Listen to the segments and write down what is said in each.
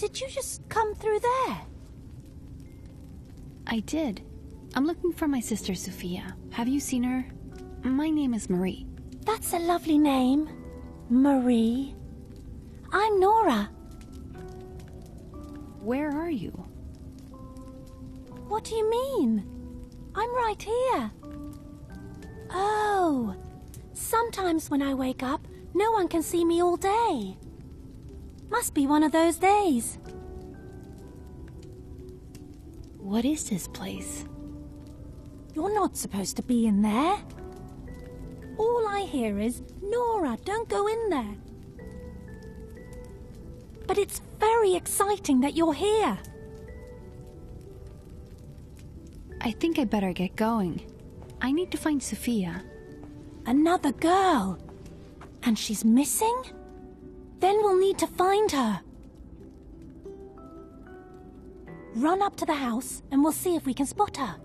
Did you just come through there? I did. I'm looking for my sister, Sophia. Have you seen her? My name is Marie. That's a lovely name, Marie. I'm Nora. Where are you? What do you mean? I'm right here. Oh, sometimes when I wake up, no one can see me all day. Must be one of those days. What is this place? You're not supposed to be in there. All I hear is, Nora, don't go in there. But it's very exciting that you're here. I think I better get going. I need to find Sophia. Another girl. And she's missing? Then we'll need to find her. Run up to the house and we'll see if we can spot her.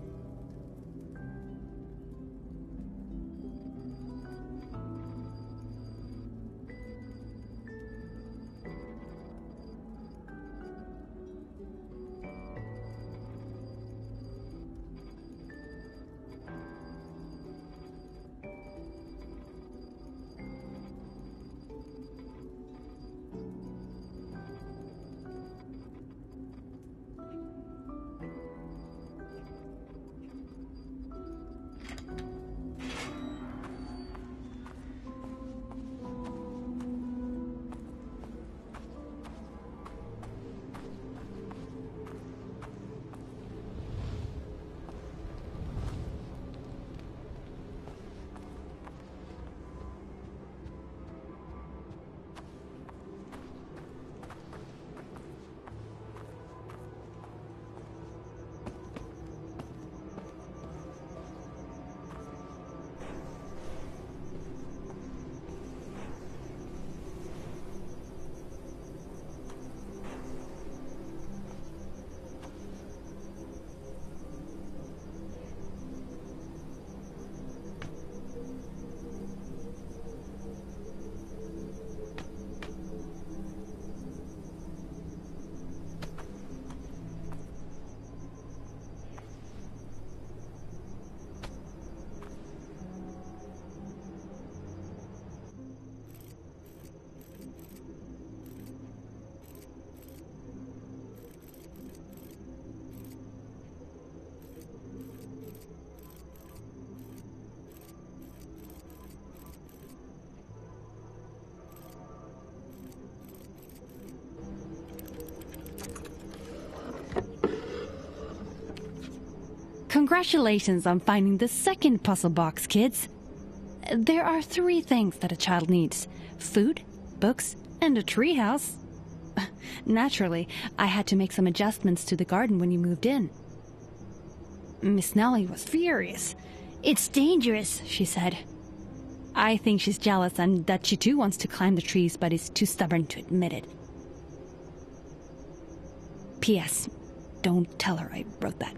Congratulations on finding the second puzzle box, kids. There are 3 things that a child needs: food, books, and a treehouse. Naturally, I had to make some adjustments to the garden when you moved in. Miss Nelly was furious. "It's dangerous," she said. I think she's jealous and that she too wants to climb the trees but is too stubborn to admit it. P.S. Don't tell her I wrote that.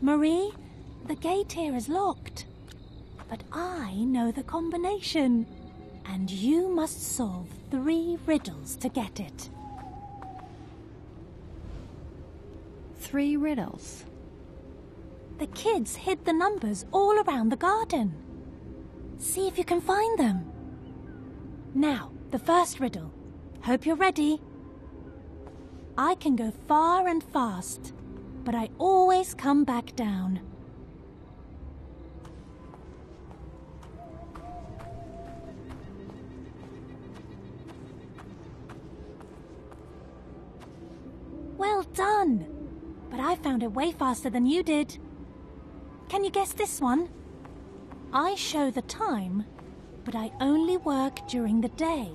Marie, the gate here is locked, but I know the combination, and you must solve 3 riddles to get it. 3 riddles? The kids hid the numbers all around the garden. See if you can find them. Now, The first riddle. Hope you're ready. I can go far and fast, but I always come back down. Well done! But I found it way faster than you did. Can you guess this one? I show the time, but I only work during the day.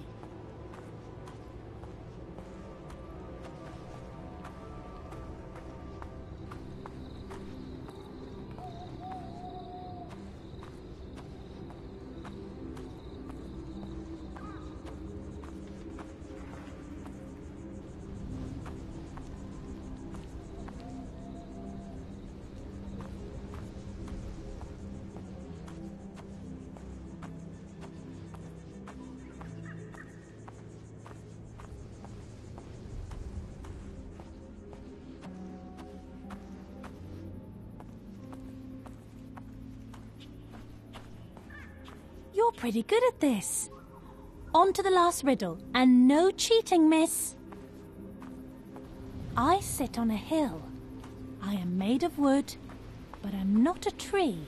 You're pretty good at this. On to the last riddle, and no cheating, miss. I sit on a hill. I am made of wood, but I'm not a tree.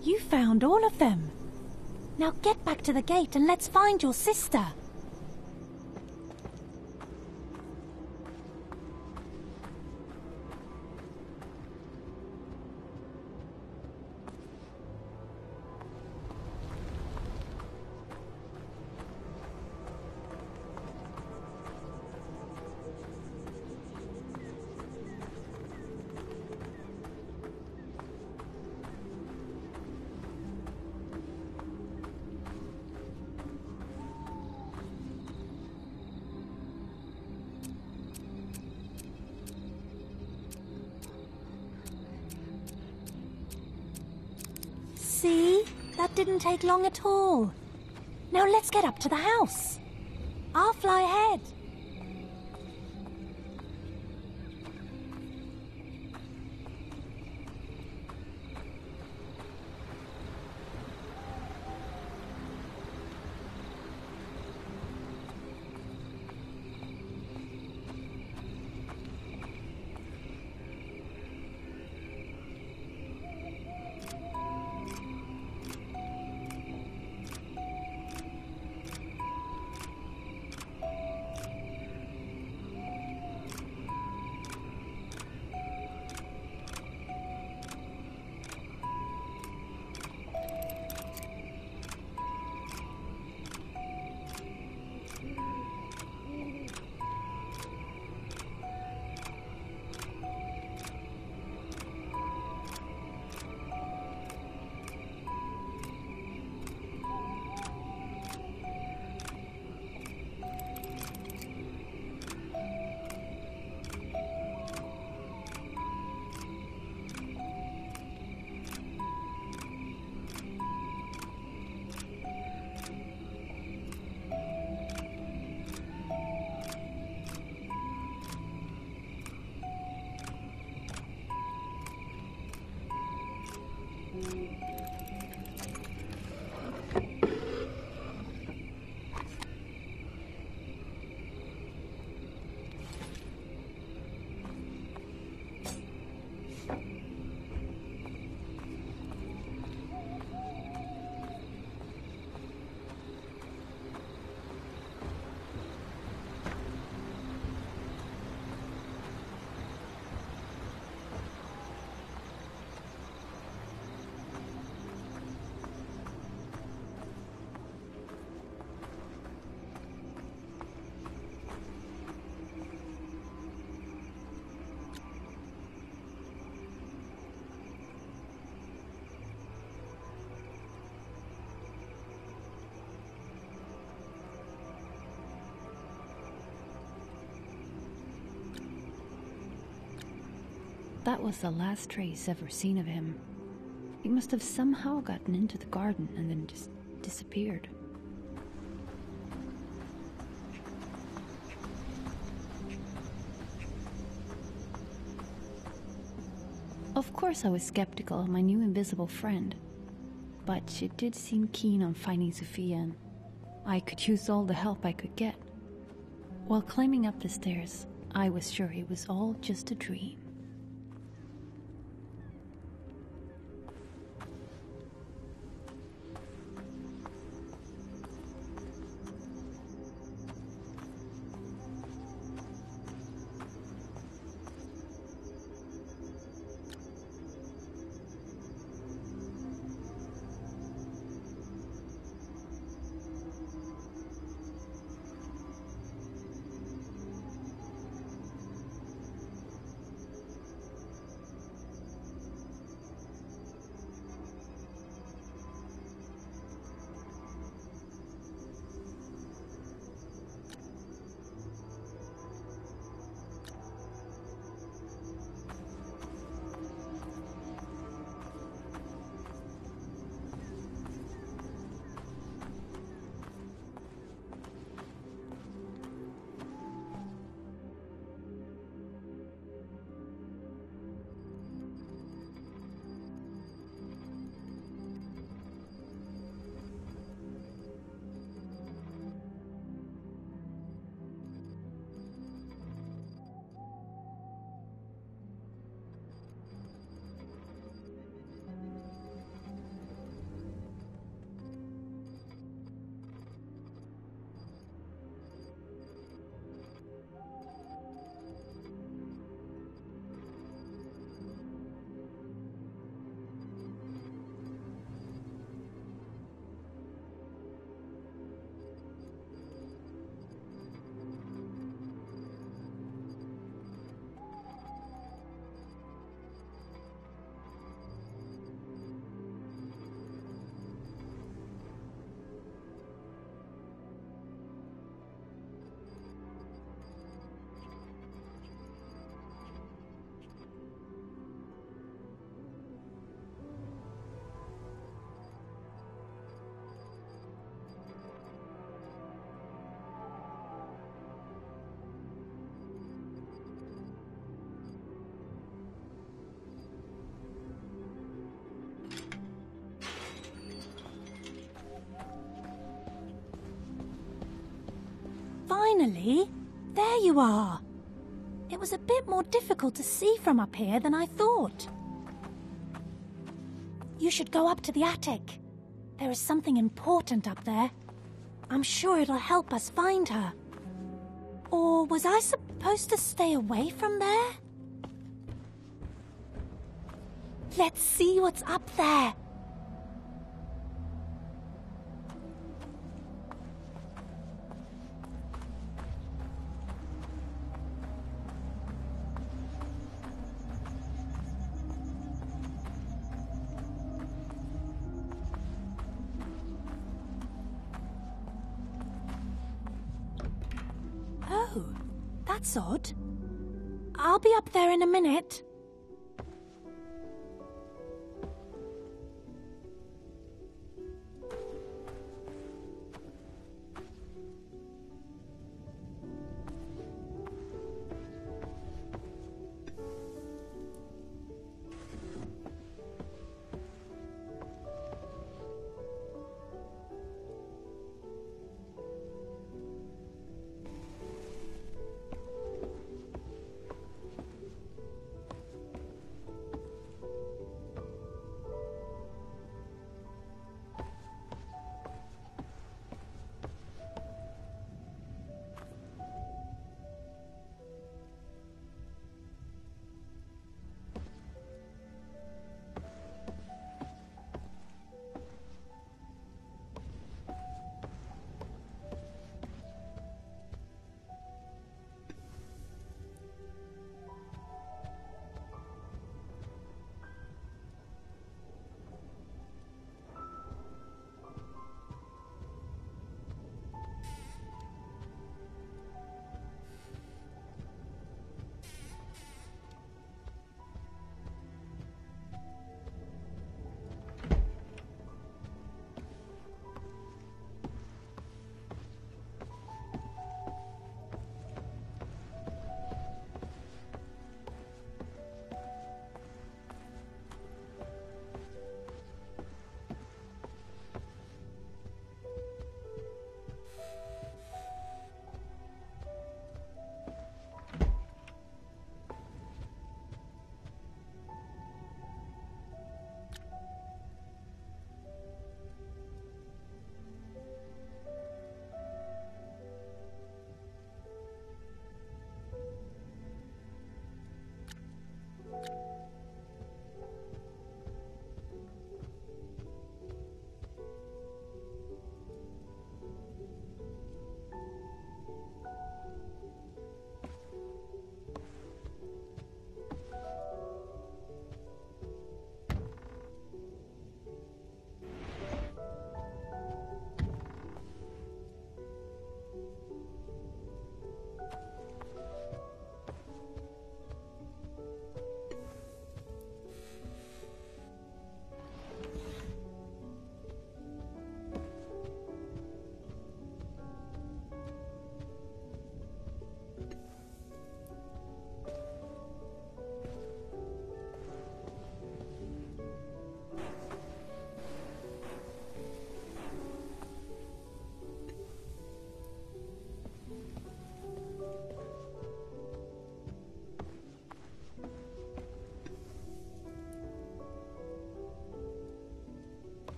You found all of them. Now get back to the gate and let's find your sister. See? That didn't take long at all. Now let's get up to the house. I'll fly ahead. That was the last trace ever seen of him. He must have somehow gotten into the garden and then just disappeared. Of course I was skeptical of my new invisible friend, but she did seem keen on finding Sophia, and I could use all the help I could get. While climbing up the stairs, I was sure it was all just a dream. Finally, there you are. It was a bit more difficult to see from up here than I thought. You should go up to the attic. There is something important up there. I'm sure it'll help us find her. Or was I supposed to stay away from there? Let's see what's up there. That's odd. I'll be up there in a minute.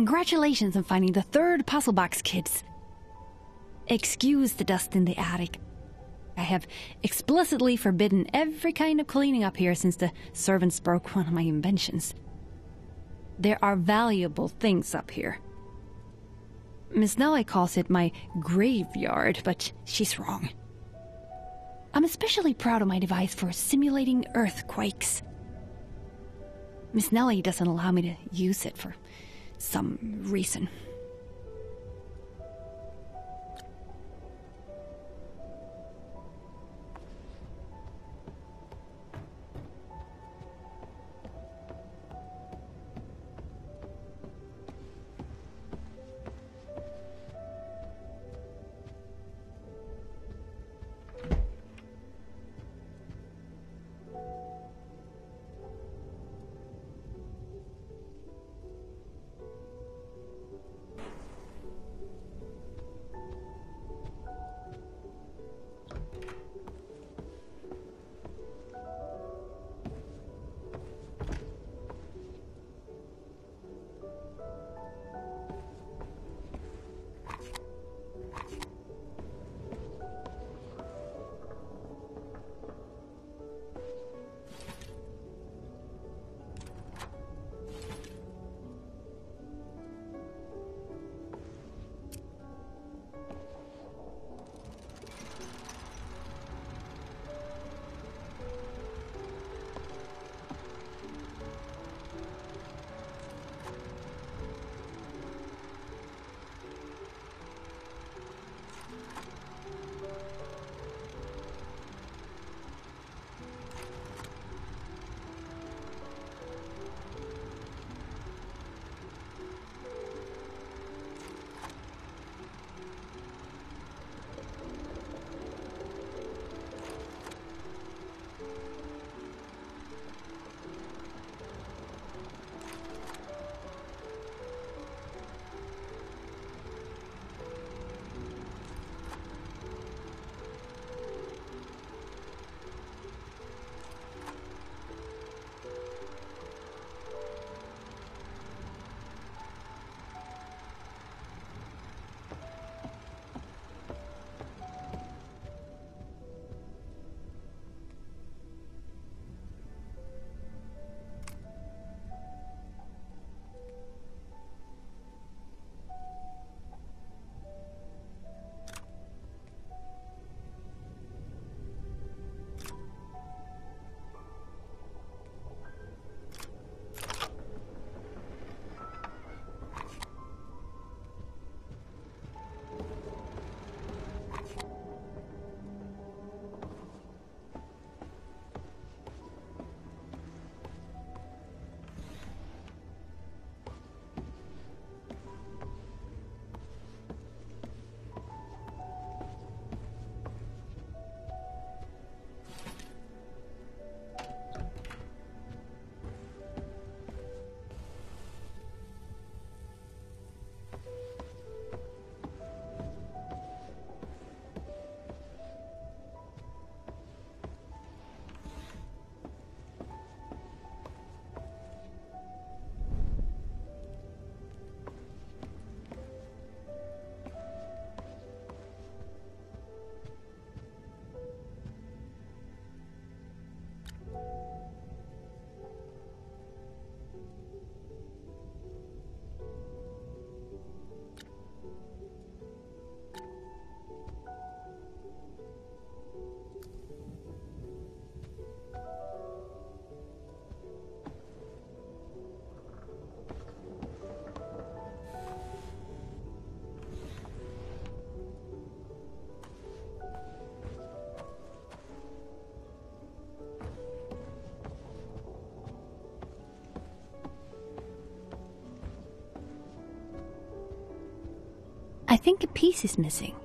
Congratulations on finding the third puzzle box, kids. Excuse the dust in the attic. I have explicitly forbidden every kind of cleaning up here since the servants broke one of my inventions. There are valuable things up here. Miss Nelly calls it my graveyard, but she's wrong. I'm especially proud of my device for simulating earthquakes. Miss Nelly doesn't allow me to use it for some reason. I think a piece is missing.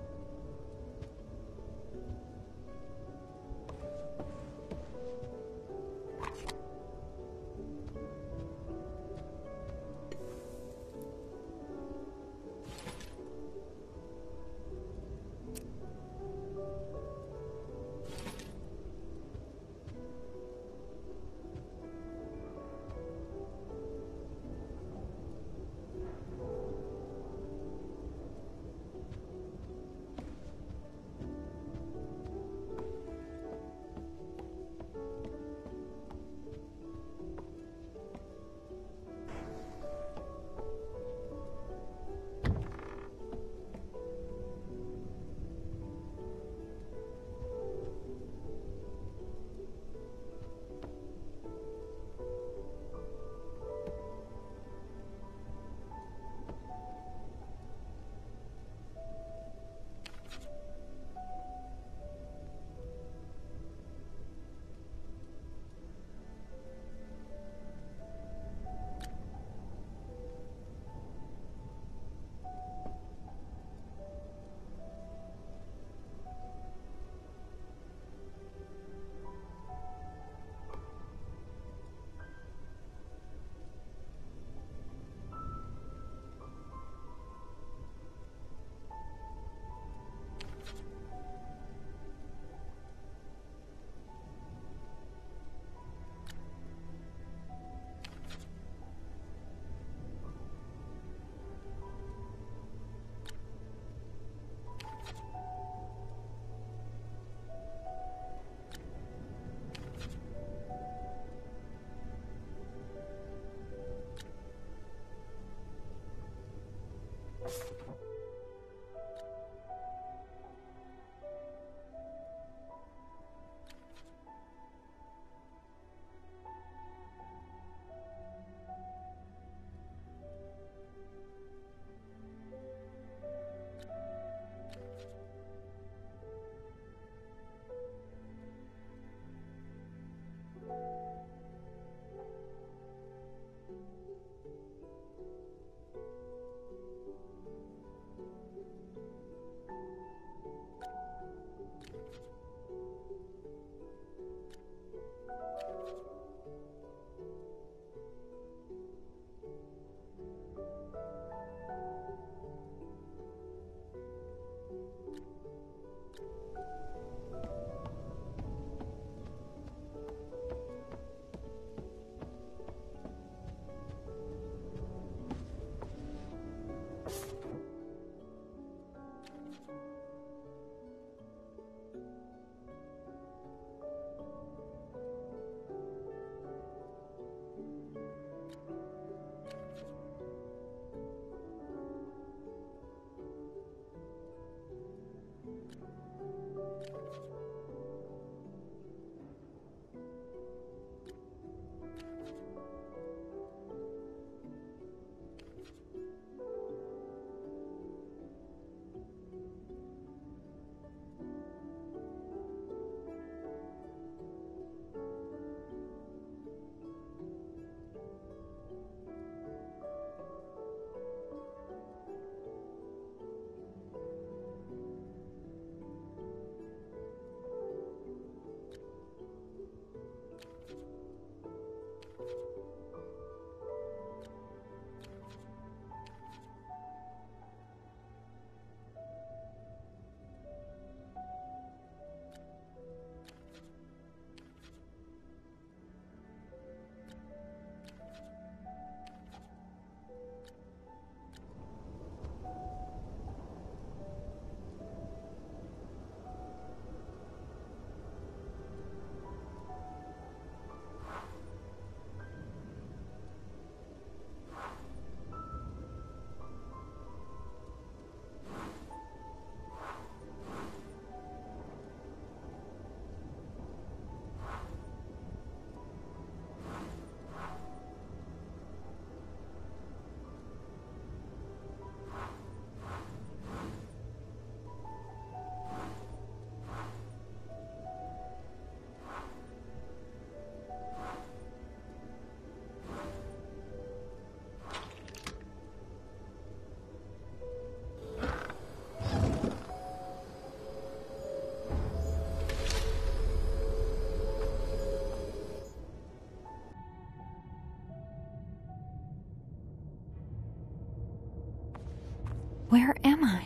Where am I?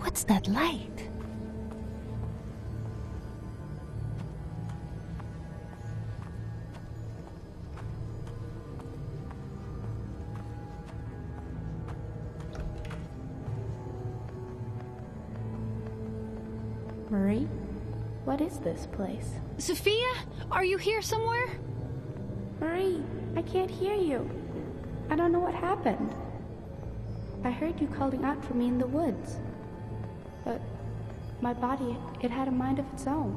What's that light? Marie, what is this place? Sophia, are you here somewhere? Marie, I can't hear you. I don't know what happened. I heard you calling out for me in the woods. But my body, it had a mind of its own.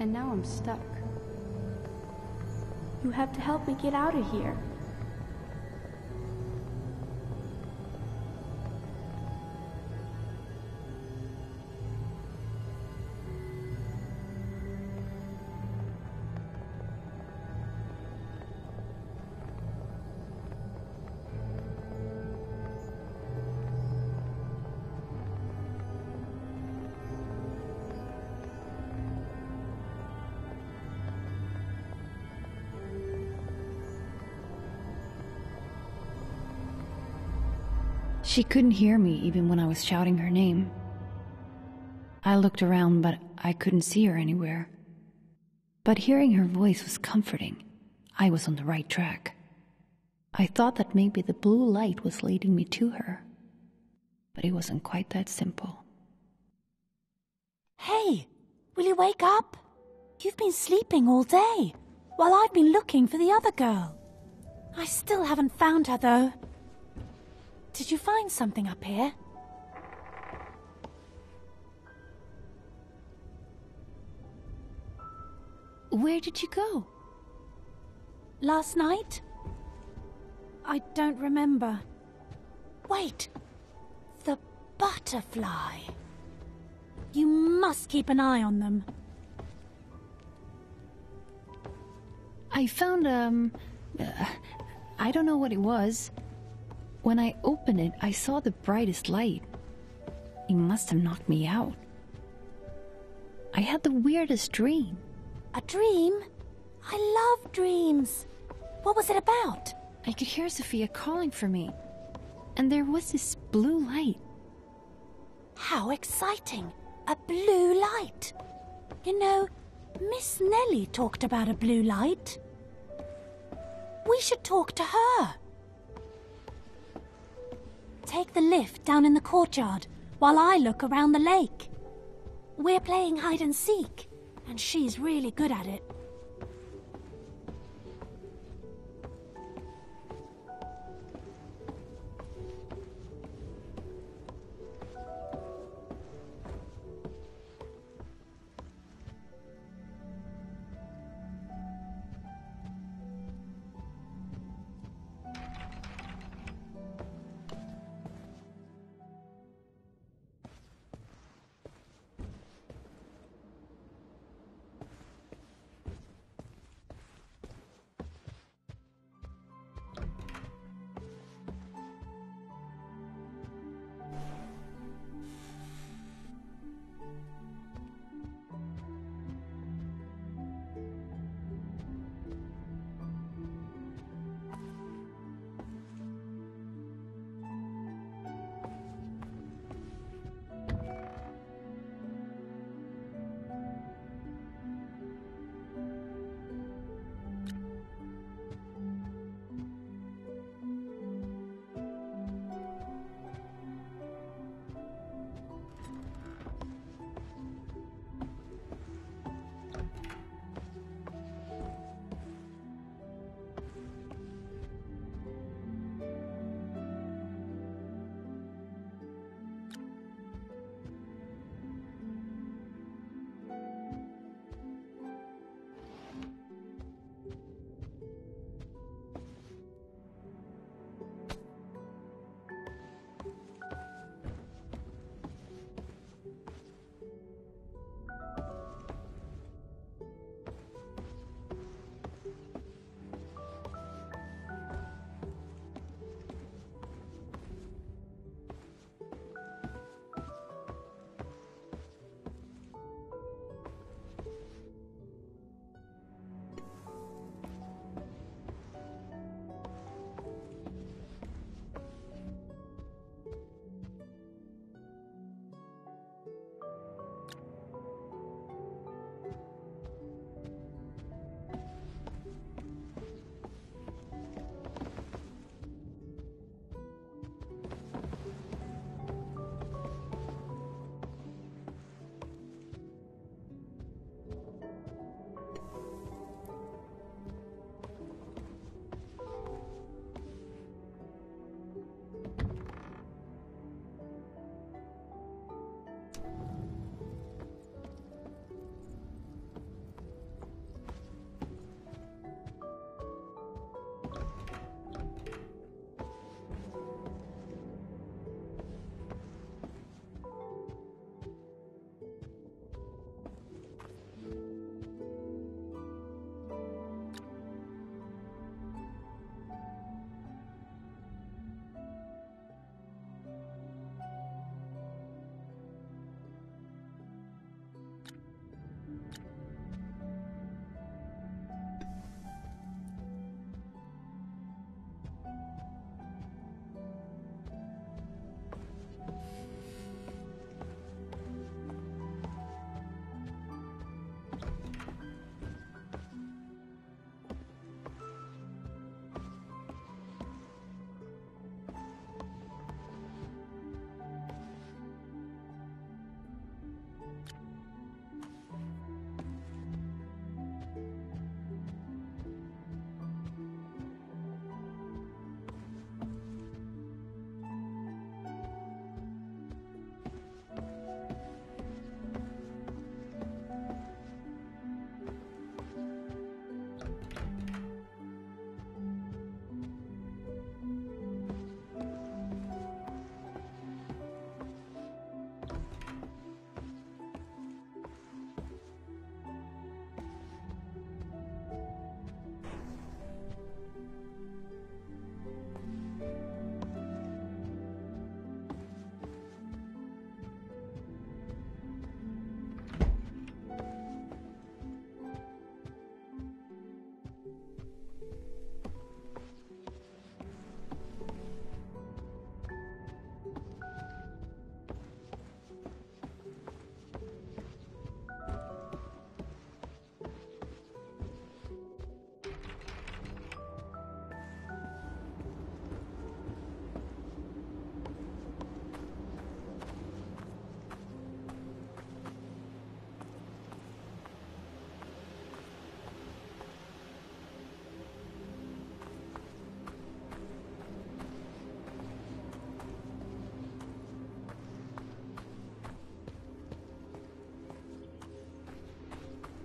And now I'm stuck. You have to help me get out of here. She couldn't hear me even when I was shouting her name. I looked around, but I couldn't see her anywhere. But hearing her voice was comforting. I was on the right track. I thought that maybe the blue light was leading me to her. But it wasn't quite that simple. Hey, will you wake up? You've been sleeping all day, while I've been looking for the other girl. I still haven't found her, though. Did you find something up here? Where did you go? Last night? I don't remember. Wait! The butterfly! You must keep an eye on them. I found, I don't know what it was. When I opened it, I saw the brightest light. It must have knocked me out. I had the weirdest dream. A dream? I love dreams. What was it about? I could hear Sophia calling for me, and there was this blue light. How exciting! A blue light! You know, Miss Nelly talked about a blue light. We should talk to her. Take the lift down in the courtyard while I look around the lake. We're playing hide and seek, and she's really good at it.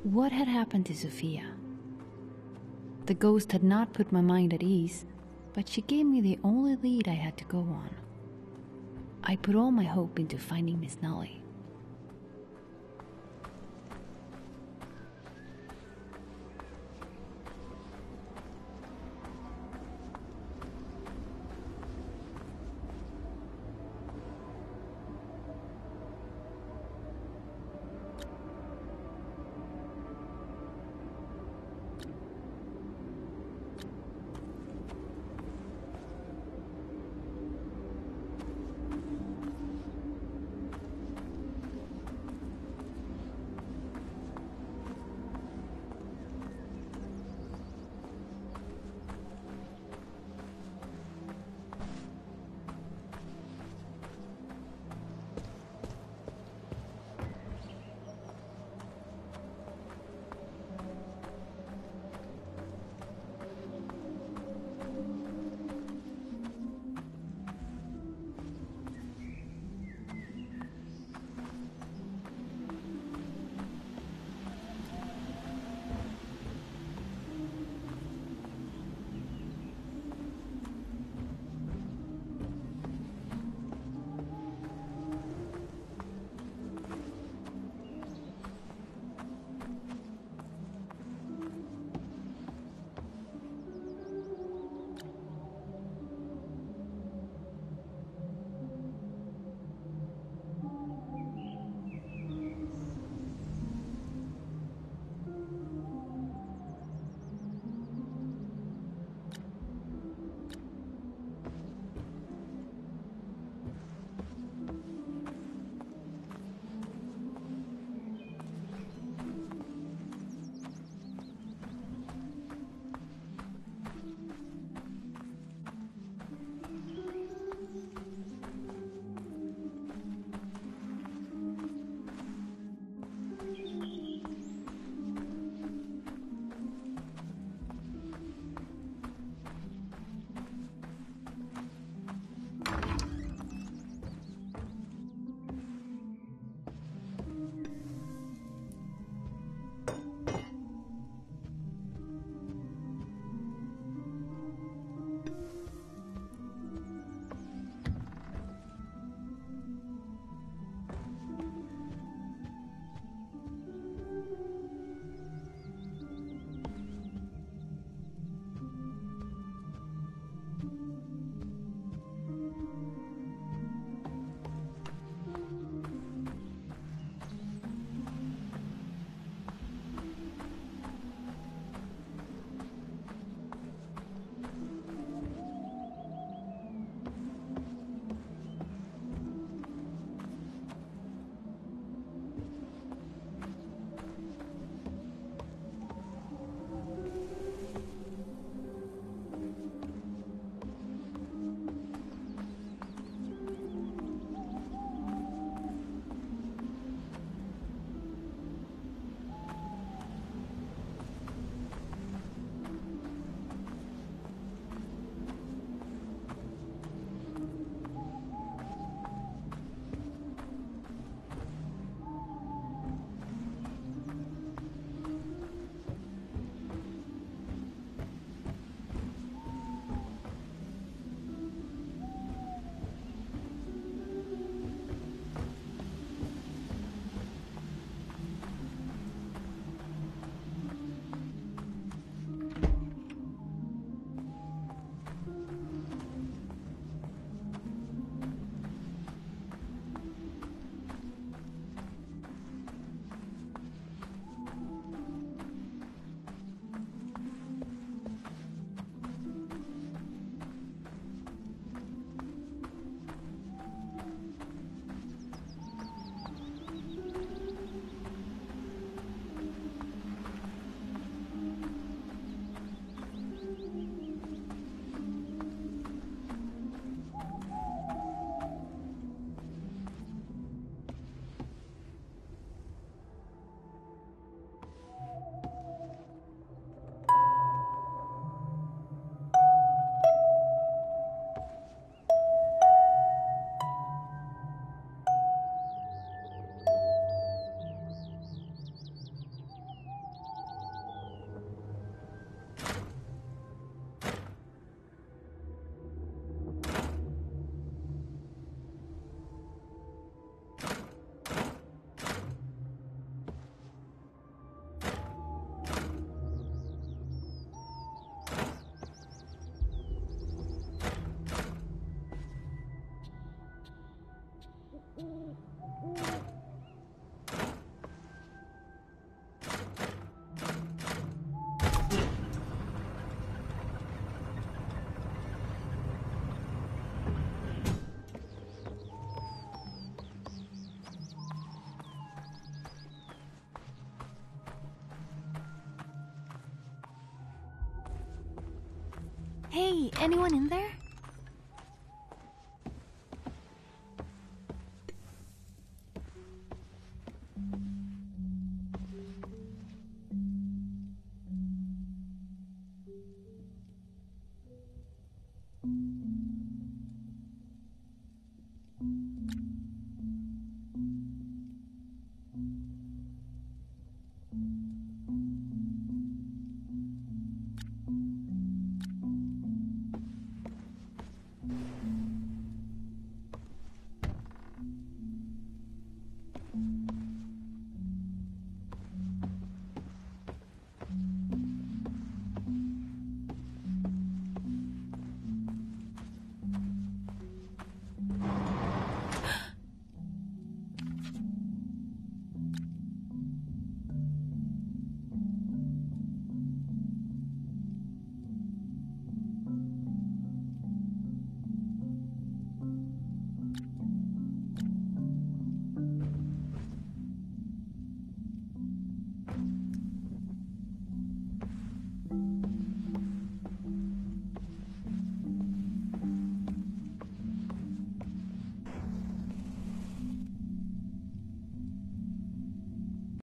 What had happened to Sophia? The ghost had not put my mind at ease, but she gave me the only lead I had to go on. I put all my hope into finding Miss Nelly. Hey, anyone in there?